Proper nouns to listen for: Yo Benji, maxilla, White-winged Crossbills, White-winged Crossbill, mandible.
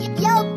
Yo